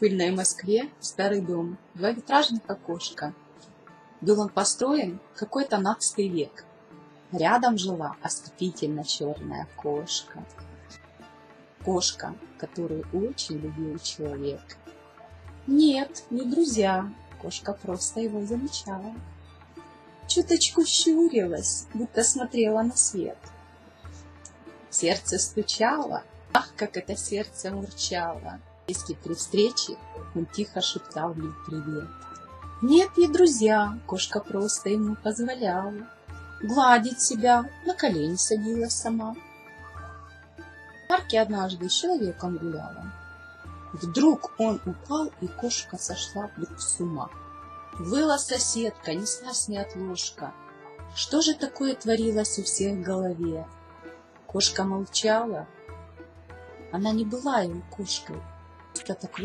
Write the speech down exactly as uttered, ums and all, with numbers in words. В пыльной Москве старый дом, два витражных окошка. Был он построен в какой-то надцатый век. Рядом жила ослепительно черная кошка. Кошка, которую очень любил человек. Нет, не друзья, кошка просто его замечала. Чуточку щурилась, будто смотрела на свет. Сердце стучало, ах, как это сердце мурчало. При встрече он тихо шептал ей привет. Нет, не друзья, кошка просто ему позволяла гладить себя, на колени садилась сама. В парке однажды с человеком гуляла. Вдруг он упал, и кошка сошла вдруг с ума. Выла соседка, ни сна с ни от ложка. Что же такое творилось у всех в голове? Кошка молчала. Она не была его кошкой. Это так